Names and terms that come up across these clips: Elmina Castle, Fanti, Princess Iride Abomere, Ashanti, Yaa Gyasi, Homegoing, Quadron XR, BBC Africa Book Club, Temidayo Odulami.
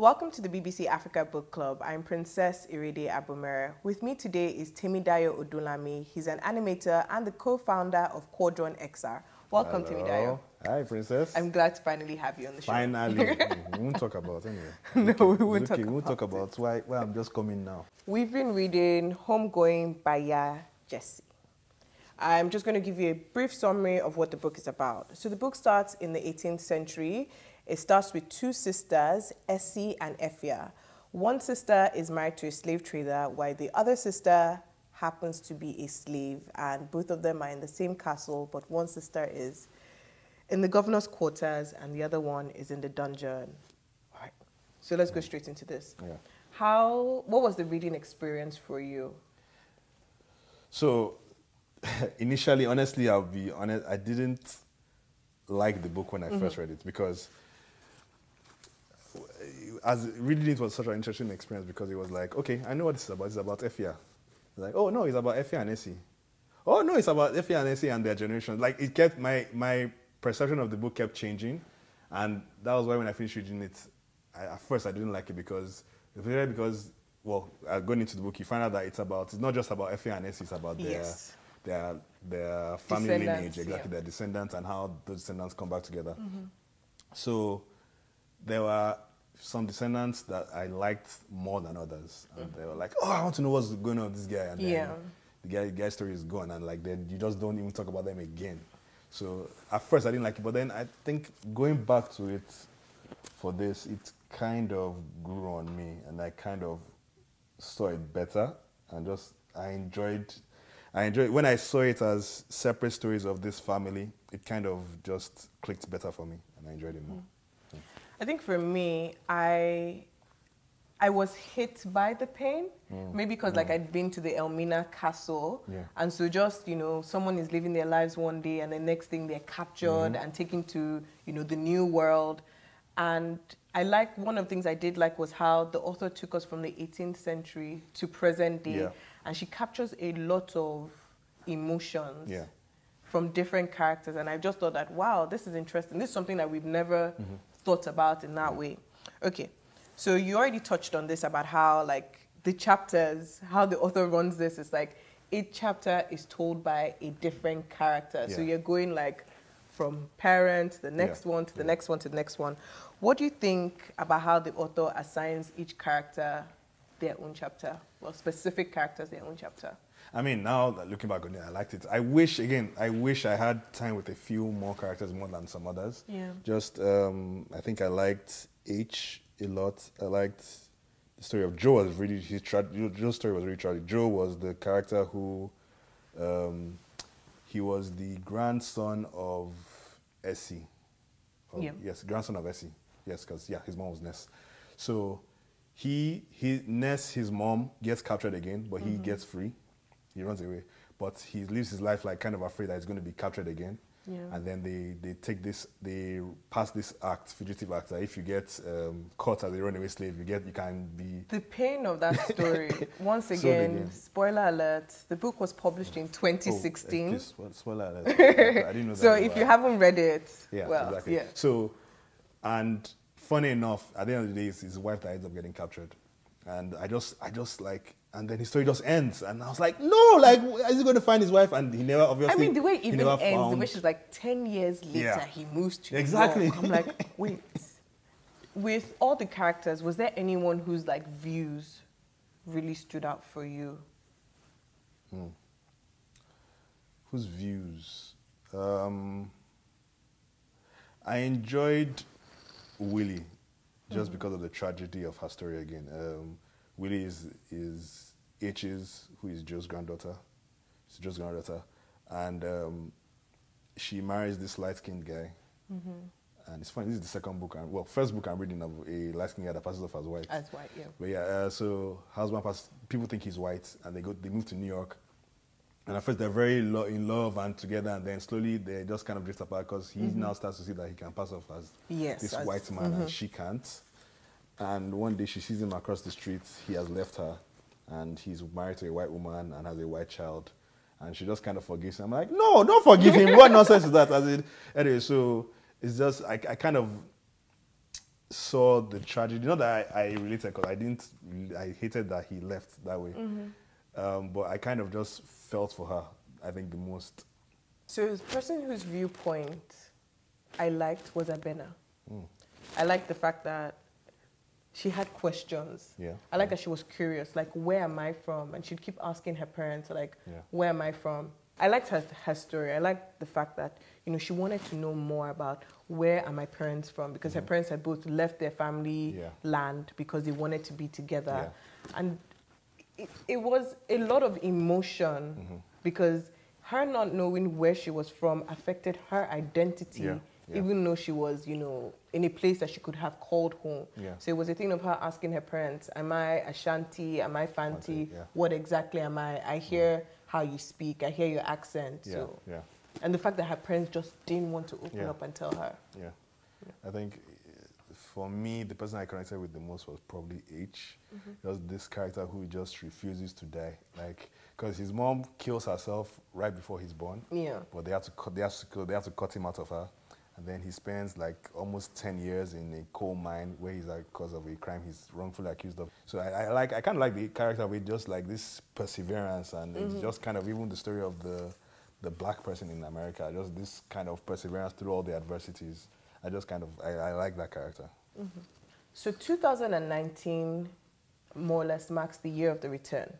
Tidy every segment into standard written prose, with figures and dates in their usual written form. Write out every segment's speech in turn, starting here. Welcome to the BBC Africa Book Club. I'm Princess Iride Abomere. With me today is Temidayo Odulami. He's an animator and the co-founder of Quadron XR. Welcome, hello. Temidayo. Hi, Princess. I'm glad to finally have you on the show. Finally. We won't talk about it anyway. No, we won't talk about it. We won't talk about why I'm just coming now. We've been reading Homegoing by Yaa Gyasi. I'm just going to give you a brief summary of what the book is about. So the book starts in the 18th century. It starts with two sisters, Essie and Effia. One sister is married to a slave trader, while the other sister happens to be a slave, and both of them are in the same castle, but one sister is in the governor's quarters and the other one is in the dungeon. All right. So let's go straight into this. Yeah. What was the reading experience for you? So initially, honestly, I'll be honest, I didn't like the book when I first read it, because as reading it was such an interesting experience, because it was like, okay, I know what this is about. It's about Effia. Like, oh no, it's about Effia and Essie. Oh no, it's about Effia and Essie and their generation. Like, it kept my perception of the book kept changing, and that was why when I finished reading it, at first I didn't like it, because well, going into the book you find out that it's not just about Effia and Essie, it's about their family lineage, exactly, their descendants and how those descendants come back together. So there were some descendants that I liked more than others. And they were like, oh, I want to know what's going on with this guy. And then the guy's story is gone. And like, then you just don't even talk about them again. So at first I didn't like it. But then I think going back to it for this, it kind of grew on me. And I kind of saw it better. And just, I enjoyed when I saw it as separate stories of this family, it kind of just clicked better for me. And I enjoyed it more. I think for me, I was hit by the pain, maybe because like I'd been to the Elmina Castle, and so just, you know, someone is living their lives one day and the next thing they're captured and taken to, you know, the new world. And one of the things I did like was how the author took us from the 18th century to present day, and she captures a lot of emotions. From different characters, and I just thought that, wow, this is interesting. This is something that we've never thought about in that way. Okay, so you already touched on this about how, like, the chapters, how the author runs this. It's like each chapter is told by a different character. So you're going like from parent to the next one to the next one to the next one. What do you think about how the author assigns each character their own chapter? Well, specific characters their own chapter. I mean, now that looking back on it, I liked it. I wish I had time with a few more characters more than some others. Just, I think I liked H a lot. I liked the story of Joe. Joe's story was really tragic. Joe was the character who, he was the grandson of Essie. Yes, grandson of Essie. Yes, because, his mom was Ness. So, his mom gets captured again, but he gets free. He runs away, but he lives his life like kind of afraid that he's going to be captured again. And then they pass this act, fugitive act, that if you get caught as a runaway slave, you can be. The pain of that story. Once again, spoiler alert: the book was published in 2016. Spoiler alert! I didn't know that. So if you haven't read it, So, and funny enough, at the end of the day, it's his wife that ends up getting captured, and I just like. And then his story just ends, and I was like, "No, like, is he going to find his wife?" And he never, obviously. I mean, the way it even ends, the way she's like 10 years later, he moves to New York. I'm like, wait. With all the characters, was there anyone whose like views really stood out for you? Whose views? I enjoyed Willie, just because of the tragedy of her story again. Willie is H's, who is Joe's granddaughter. She's Joe's granddaughter. And she marries this light-skinned guy. And it's funny, this is the second book, first book I'm reading of a light-skinned guy that passes off as white. As white, But so husband passes, people think he's white, and they move to New York. And at first they're very in love and together, and then slowly they just kind of drift apart, because he now starts to see that he can pass off as this white man, and she can't. And one day she sees him across the street, he has left her, and he's married to a white woman and has a white child, and she just kind of forgives him. I'm like, no, don't forgive him, what nonsense is that? Anyway, so it's just, I kind of saw the tragedy, not that I related, because I hated that he left that way. Mm-hmm. But I kind of just felt for her, I think, the most. So the person whose viewpoint I liked was Abena. Mm. I liked the fact that she had questions. Yeah. I liked that she was curious, like, where am I from? And she'd keep asking her parents, like, where am I from? I liked her story. I liked the fact that, you know, she wanted to know more about where are my parents from, because her parents had both left their family land because they wanted to be together. Yeah. And it was a lot of emotion because her not knowing where she was from affected her identity, even though she was, you know, in a place that she could have called home. Yeah. So it was a thing of her asking her parents, am I Ashanti? Am I Fanti? What exactly am I? I hear... how you speak, I hear your accent. Yeah, so. And the fact that her parents just didn't want to open up and tell her. I think for me, the person I connected with the most was probably H. Just this character who just refuses to die. Like, because his mom kills herself right before he's born. Yeah. But they have to cut him out of her. And then he spends like almost 10 years in a coal mine where he's like, because of a crime he's wrongfully accused of. So I kind of like the character with just like this perseverance, and it's just kind of even the story of the black person in America, just this kind of perseverance through all the adversities. I just kind of, I like that character. So 2019 more or less marks the year of the return.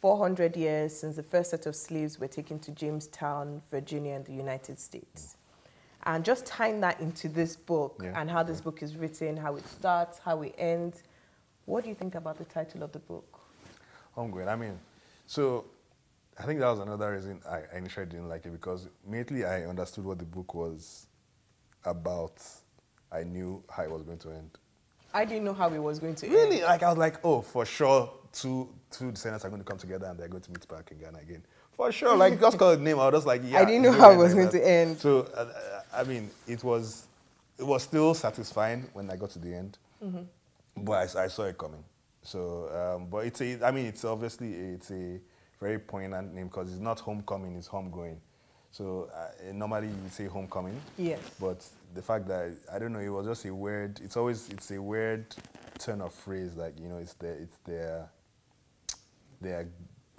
400 years since the first set of slaves were taken to Jamestown, Virginia in the United States. And just tying that into this book and how this book is written, how it starts, how it ends. What do you think about the title of the book? Homegoing. I mean, so I think that was another reason I initially didn't like it, because immediately I understood what the book was about. I knew how it was going to end. I didn't know how it was going to end. Really? Like, I was like, oh, for sure, two descendants are going to come together and they're going to meet back in Ghana again. For sure, like, just call the name. I was just like, I didn't know how it was going to end. So, I mean, it was still satisfying when I got to the end, but I saw it coming. So, but it's obviously it's a very poignant name, because it's not homecoming, it's homegoing. So normally you would say homecoming. Yes. But the fact that, I don't know, it was just a weird. It's a weird turn of phrase, like, you know, it's their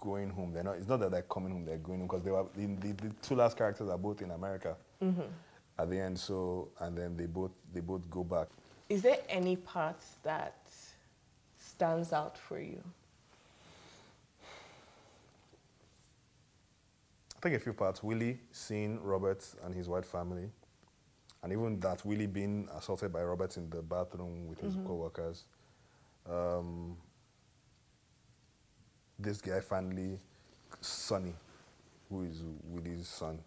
going home. They're not, it's not that they're coming home, they're going home, because they were in the two last characters are both in America at the end, so, and then they both go back. Is there any part that stands out for you? I think a few parts. Willie seeing Robert and his white family, and even that Willie being assaulted by Robert in the bathroom with his co-workers. This guy finally, Sonny, who is Willie's son,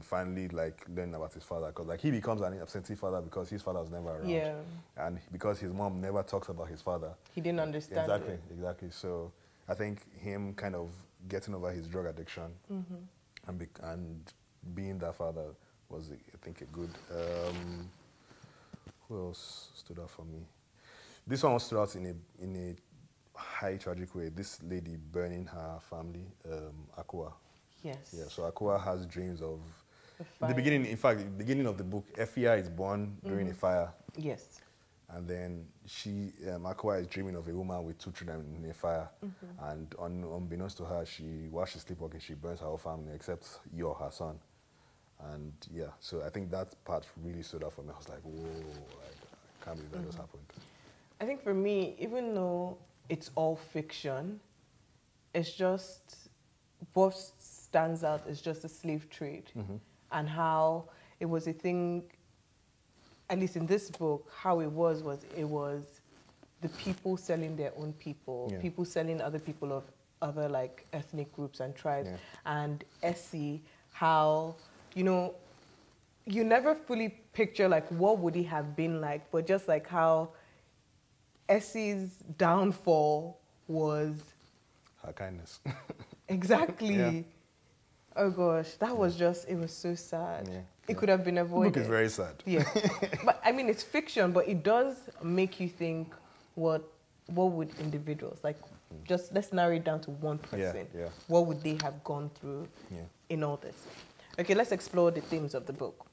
finally like learning about his father, because like he becomes an absentee father because his father was never around, and because his mom never talks about his father, he didn't understand exactly. Exactly. So I think him kind of getting over his drug addiction and being that father was, I think, a good. Who else stood out for me? This one stood out in a high tragic way. This lady burning her family, Akua. Yes. Yeah. So Akua has dreams of the beginning. In fact, the beginning of the book, Effia is born during a fire. Yes. And then she, Akua, is dreaming of a woman with two children in a fire, and unbeknownst to her, she, while she's sleepwalking, she burns her whole family except Yor, her son. And yeah, so I think that part really stood out for me. I was like, whoa, I can't believe that just happened. I think for me, even though it's all fiction, it's just, what stands out is just the slave trade and how it was a thing, at least in this book, how it was the people selling their own people, people selling other people of other like ethnic groups and tribes, and Essie, how, you know, you never fully picture like what would he have been like, but just like how Essie's downfall was her kindness. Exactly. Oh gosh, that was just, it was so sad. It could have been avoided. The book is very sad. But I mean, it's fiction, but it does make you think, what would individuals, like, just let's narrow it down to one person. What would they have gone through in all this? Okay, let's explore the themes of the book.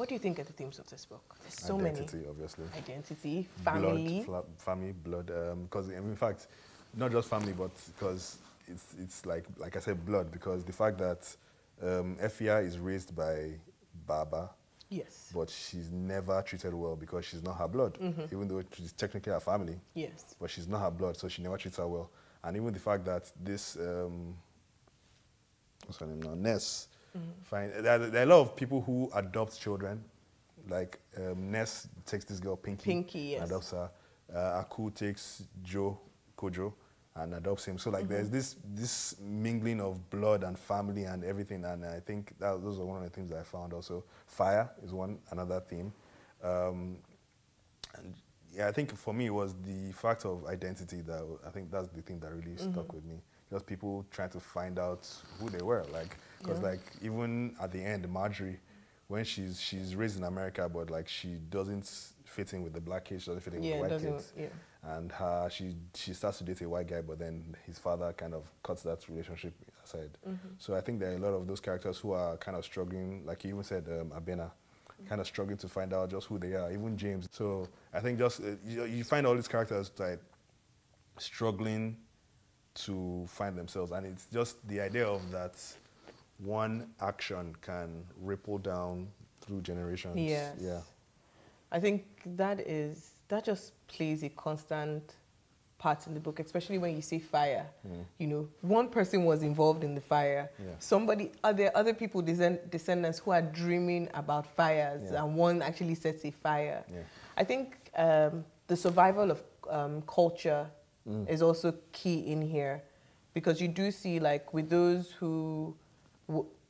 What do you think are the themes of this book? There's so many. Identity, obviously. Identity, family. Blood, family, blood. Because, in fact, not just family, but because it's like I said, blood. Because the fact that Effia is raised by Baba. Yes. But she's never treated well because she's not her blood. Mm-hmm. Even though she's technically her family. Yes. But she's not her blood, so she never treats her well. And even the fact that this, what's her name now, Ness. Mm-hmm. Fine. There are a lot of people who adopt children. Like Ness takes this girl, Pinky. Pinky, yes. And adopts her. Aku takes Kojo, and adopts him. So like mm-hmm. there's this mingling of blood and family and everything. And I think those are one of the things that I found also. Fire is another theme. And yeah, I think for me it was the fact of identity that I think that's the thing that really mm-hmm. stuck with me. Just people trying to find out who they were, like, because yeah. like even at the end, Marjorie, when she's raised in America, but like she doesn't fit in with the black kids, she doesn't fit in with the white kids, yeah. and she starts to date a white guy, but then his father kind of cuts that relationship aside. Mm-hmm. So I think there are a lot of those characters who are kind of struggling, like you even said, Abena. Kind of struggling to find out just who they are, even James. So I think just you find all these characters like struggling to find themselves, and it's just the idea of that one action can ripple down through generations. Yes. Yeah. I think that just plays a constant part in the book, especially when you say fire. Mm. You know, one person was involved in the fire. Yeah. Are there other people, descendants, who are dreaming about fires, yeah. and one actually sets a fire. Yeah. I think the survival of culture is also key in here, because you do see, like, with those who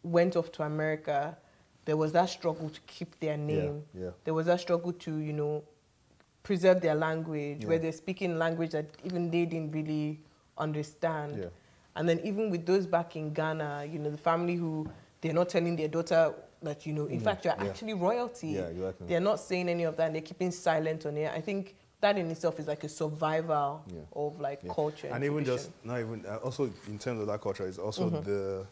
went off to America, there was that struggle to keep their name. Yeah. Yeah. There was that struggle to, you know, preserve their language, yeah. where they're speaking language that even they didn't really understand. Yeah. And then even with those back in Ghana, you know, the family who, they're not telling their daughter that, you know, in fact, you're actually royalty. Yeah, exactly. They're not saying any of that, and they're keeping silent on it. I think that in itself is like a survival of, like, culture. And even tradition. Also in terms of that culture, it's also the,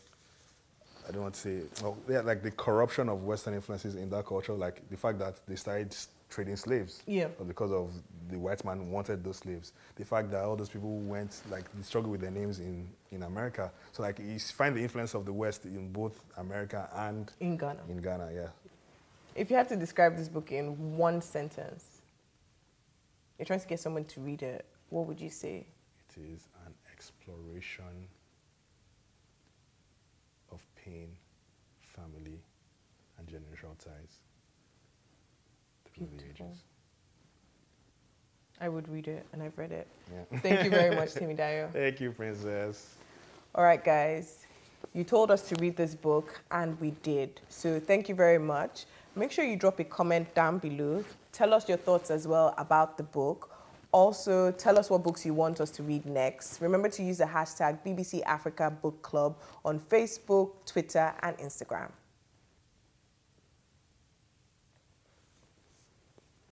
I don't want to say, like the corruption of Western influences in that culture, like the fact that they started trading slaves, yeah, because of the white man wanted those slaves. The fact that all those people went, like, struggle with their names in America. So, like, you find the influence of the West in both America and in Ghana. In Ghana, yeah. If you had to describe this book in one sentence, you're trying to get someone to read it, what would you say? It is an exploration of pain, family, and generational ties. I would read it, and I've read it. Yeah. Thank you very much, Temidayo. Thank you, Princess. All right, guys. You told us to read this book, and we did. So thank you very much. Make sure you drop a comment down below. Tell us your thoughts as well about the book. Also, tell us what books you want us to read next. Remember to use the hashtag BBC Africa Book Club on Facebook, Twitter, and Instagram.